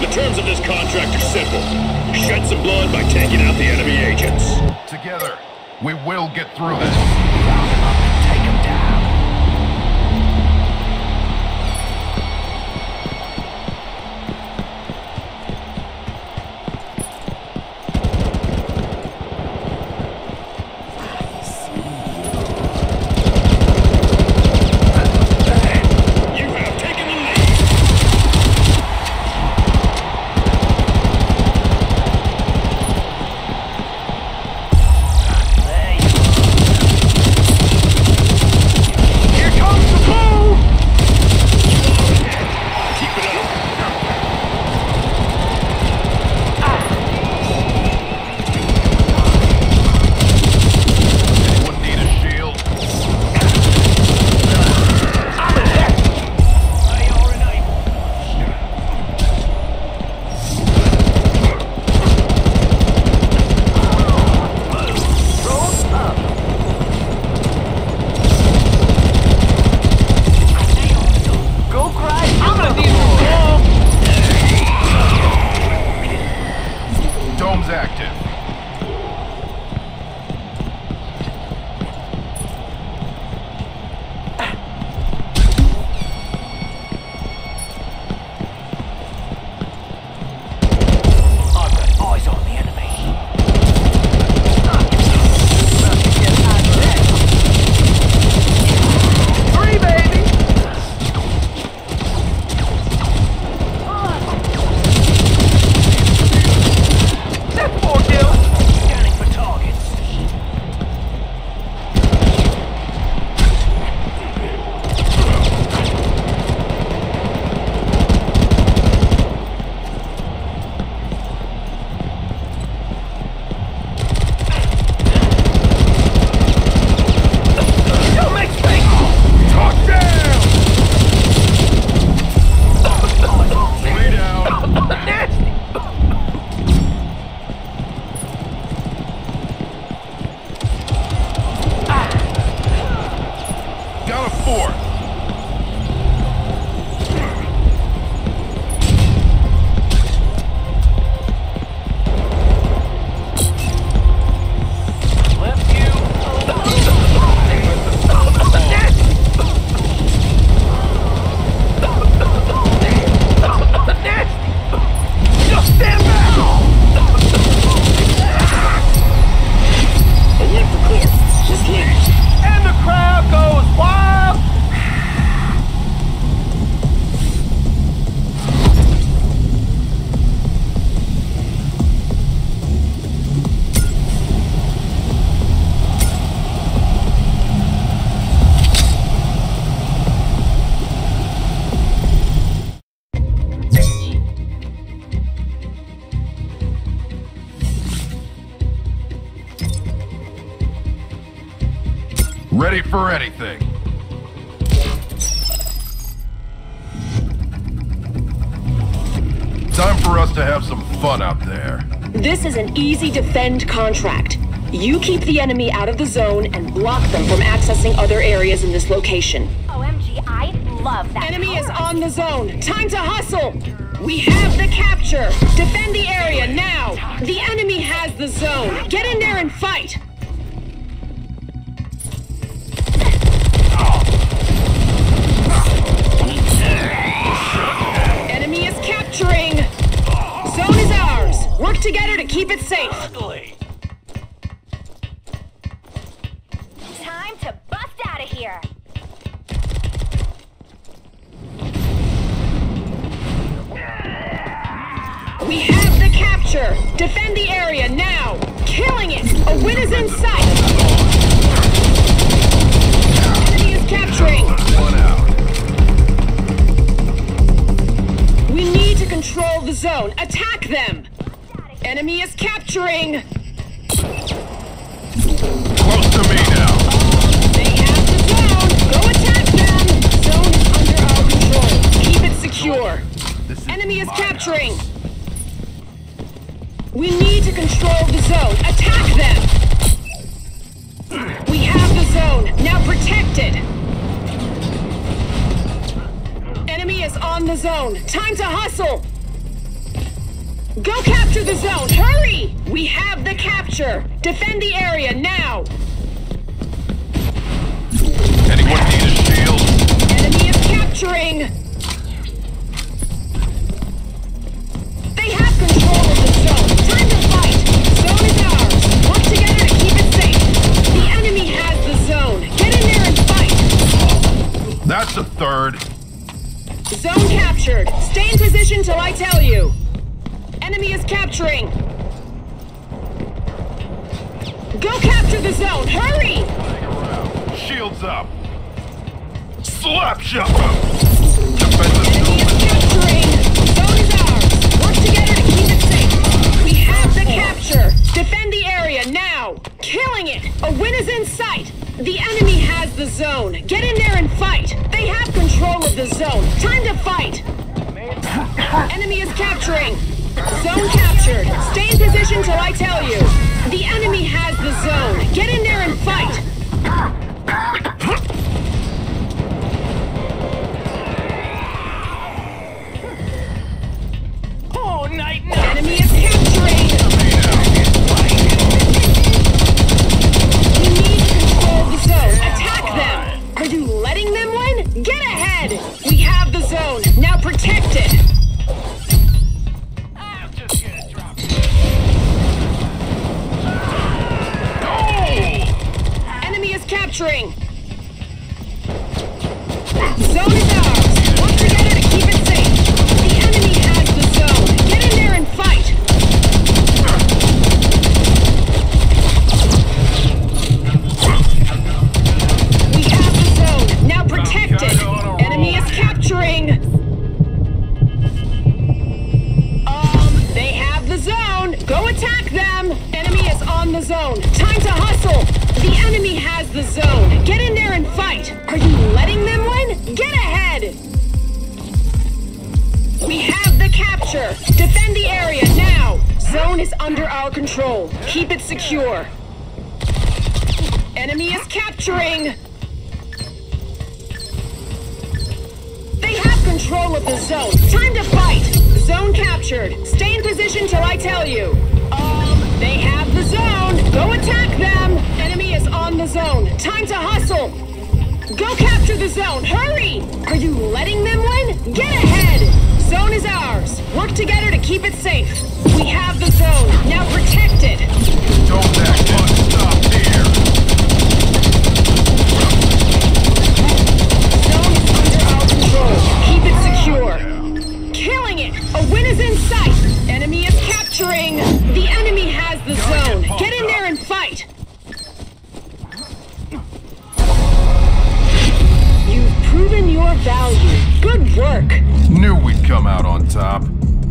The terms of this contract are simple. Shed some blood by taking out the enemy agents. Together, we will get through this. Round them up and take them Ready for anything. Time for us to have some fun out there. This is an easy defend contract. You keep the enemy out of the zone and block them from accessing other areas in this location. OMG, I love that. Enemy is on the zone. Time to hustle. We have the capture. Defend the area now. The enemy has the zone. Get in there and fight. Work together to keep it safe. Ugly. Time to bust out of here. We have the capture. Defend the area now. Killing it. A win is in sight. Enemy is capturing. We need to control the zone. Attack them. Enemy is capturing! Close to me now! They have the zone! Go attack them! Zone is under our control. Keep it secure. Enemy is capturing! We need to control the zone. Attack them! We have the zone! Now protected! Enemy is on the zone! Time to hustle! Go capture the zone! Hurry! We have the capture! Defend the area now! Anyone need a shield? Enemy is capturing! They have control of the zone! Time to fight! Zone is ours! Work together to keep it safe! The enemy has the zone! Get in there and fight! That's a third! Zone captured! Stay in position till I tell you! Enemy is capturing! Go capture the zone! Hurry! Shields up! Slap shot! Enemy is capturing! Zone is ours! Work together to keep it safe! We have the capture! Defend the area now! Killing it! A win is in sight! The enemy has the zone! Get in there and fight! They have control of the zone! Time to fight! Enemy is capturing! Zone captured. Stay in position till I tell you. The enemy has the zone. Get in there and fight. Oh, night. Enemy is capturing. We need to control the zone. Attack them. Are you letting them win? Get ahead. We have the zone. Now protect it. Capturing. Zone is ours. Work together to keep it safe. The enemy has the zone. Get in there and fight. We have the zone. Now protect it. Enemy is capturing. They have the zone. Go attack them. Enemy is on the zone. Time to hustle. The enemy has the zone. Get in there and fight. Are you letting them win? Get ahead. We have the capture. Defend the area now. Zone is under our control. Keep it secure. Enemy is capturing. They have control of the zone. Time to fight. Zone captured. Stay in position till I tell you. They have the zone. Go attack them. Is on the zone. Time to hustle. Go capture the zone. Hurry! Are you letting them win? Get ahead. Zone is ours. Work together to keep it safe. We have the zone. Now protect it. Don't back up. Stop here. Zone is under our control. Keep it secure. Killing it. A win is in sight. Enemy is capturing. The enemy has the zone. Get in there and fight. Proven your value. Good work. Knew we'd come out on top.